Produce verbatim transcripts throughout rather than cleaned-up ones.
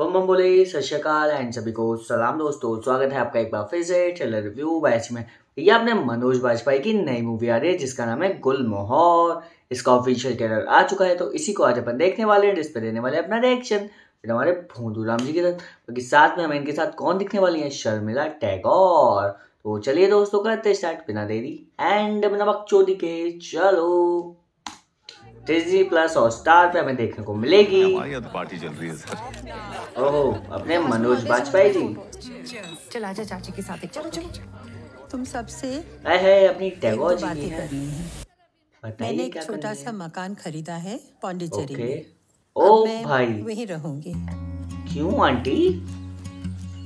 बम बम बोले सत श्री अकाल एंड सभी को सलाम दोस्तों, स्वागत है आपका एक बार फिर से ट्रेलर रिव्यू बैच में। ये आपने मनोज बाजपेयी की नई मूवी आ रही है जिसका नाम है गुलमोहर। इसका ऑफिशियल ट्रेलर आ चुका है तो इसी को आज अपन देखने वाले हैं। डिस्प्ले देने वाले अपना रिएक्शन फिर हमारे भोंदू राम जी के साथ, बाकी साथ में हमें इनके साथ कौन दिखने वाली है, शर्मिला टैगोर। तो चलिए दोस्तों करते स्टार्ट बिना देरी एंड बिना बकचोदी के। चलो डिज्नी प्लस हॉटस्टार पे हमें देखने को मिलेगी। पार्टी चल रही है सर। ओह अपने मनोज बाजपेयी जी। चल आजा चाची के साथ, चलो चलो तुम सबसे अपनी टैगोर जी की है। मैंने एक छोटा सा मकान खरीदा है पौंडीचेरी में। ओ भाई वहीं रहूंगी। क्यों आंटी?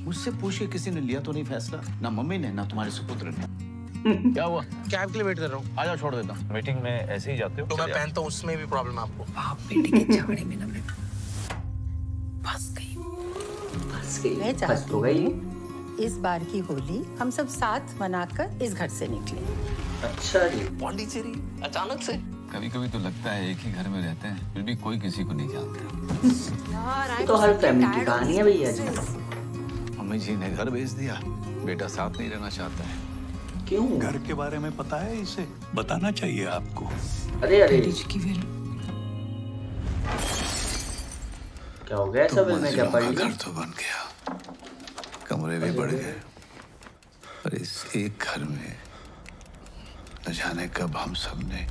मुझसे पूछिए किसी ने लिया तो नहीं फैसला, ना मम्मी ने ना तुम्हारे सुपुत्र ने। क्या हुआ? कैब के लिए वेट कर रहा हूँ। आजा छोड़ देता हूँ। मीटिंग में ऐसे ही जाते हो तो मैं पहनता हूँ, उसमें भी प्रॉब्लम है आपको। आप मीटिंग के झगड़े में ना फंस गई, फंस गई, मैं फंस तो गई। इस बार की होली हम सब साथ मनाकर इस घर से निकले। अच्छा जी पौंडीचेरी अचानक से। कभी कभी तो लगता है एक ही घर में रहते हैं फिर भी कोई किसी को नहीं जानता। तो हर फैमिली की कहानी है भैया जी। मम्मी जी ने घर भेज दिया, बेटा साथ नहीं रहना चाहता है। क्यों? घर के बारे में पता है इसे, बताना चाहिए आपको। अरे अरे क्या हो गया? सब इसमें क्या पड़ी? घर तो बन गया, कमरे भी बढ़ गए, पर इस एक घर में न जाने कब हम सब ने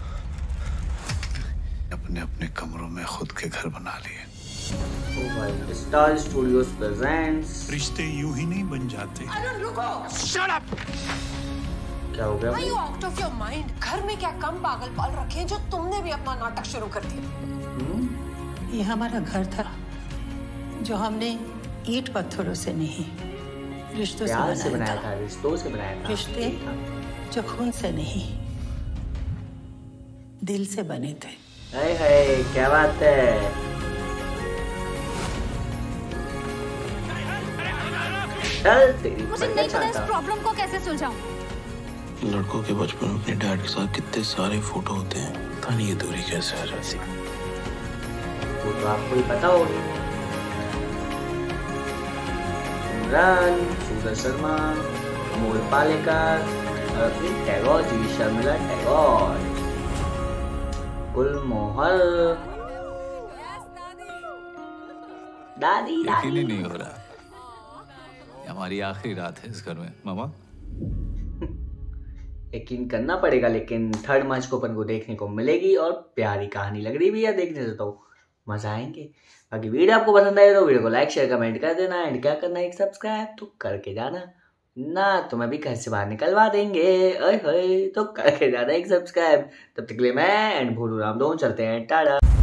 अपने अपने कमरों में खुद के घर बना लिए। Star Studios presents. रिश्ते यूं ही नहीं बन जाते। अरे रुको, शट अप। क्या हो गया? Are you out of your mind? घर में क्या कम पागल पाल रखे हैं जो तुमने भी अपना नाटक शुरू कर दिया। ये हमारा घर था जो हमने ईंट पत्थरों से नहीं, रिश्तों से बनाया था। रिश्तों से बनाया था। रिश्ते जो खून से नहीं दिल से बने थे। हाय हाय क्या बात है। मुझे नहीं पता इस प्रॉब्लम को कैसे सुलझाऊं। लड़कों के बचपन में अपने डैड के साथ कितने सारे फोटो होते हैं, पता नहीं ये दूरी कैसे आ जाती है। वो तो आपको ही पता होगी। इमरान, सुदर्शन शर्मा, मोल पालेकर, अरती टैगोर जी, शर्मिला टैगोर, गुलमोहर। दादी दादी यकीन नहीं हो रहा, हमारी आखिरी रात है इस घर में। मामा यकीन करना पड़ेगा, लेकिन थर्ड मार्च को अपन को देखने को मिलेगी और प्यारी कहानी लग रही भी है देखने से, तो मजा आएंगे। बाकी वीडियो आपको पसंद आए तो वीडियो को लाइक शेयर कमेंट कर देना एंड क्या करना है, एक सब्सक्राइब तो करके जाना ना, तो मैं भी घर से बाहर निकलवा देंगे। अरे तो करके जाना एक सब्सक्राइब। तब तक के लिए मैं एंड भोलू राम दोनों चलते हैं, टाटा।